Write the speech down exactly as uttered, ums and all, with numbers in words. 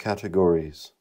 categories.